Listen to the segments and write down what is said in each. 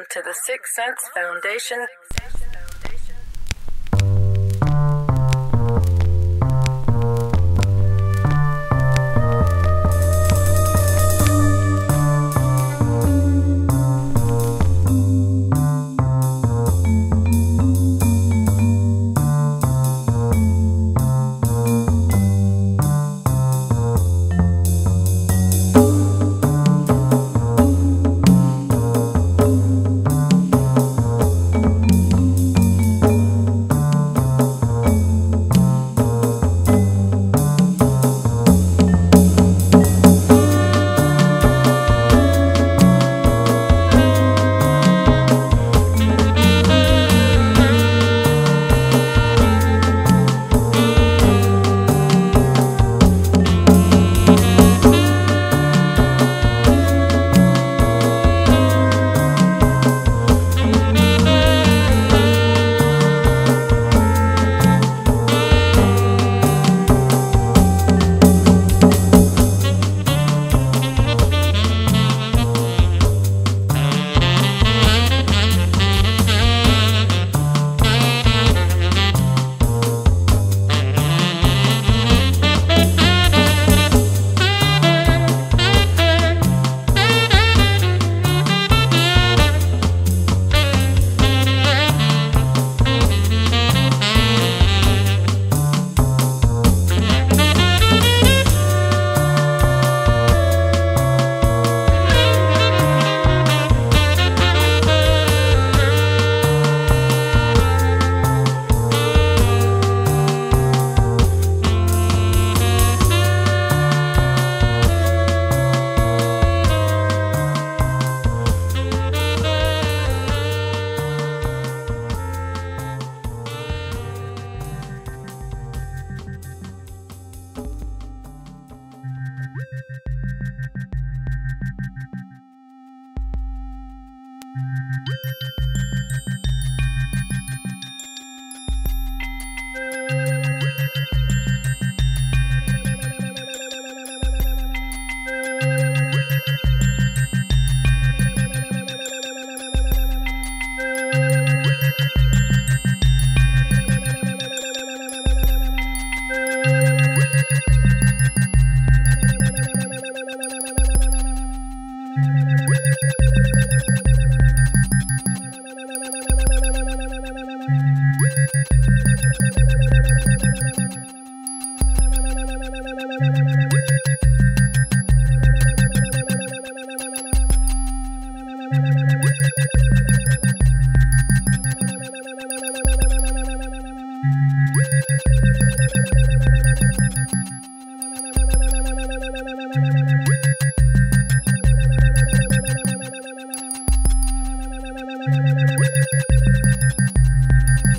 Welcome to the Sixth Sense Foundation.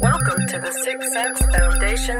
Welcome to the Sixth Sense Foundation.